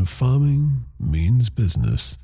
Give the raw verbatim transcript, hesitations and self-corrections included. of farming means business.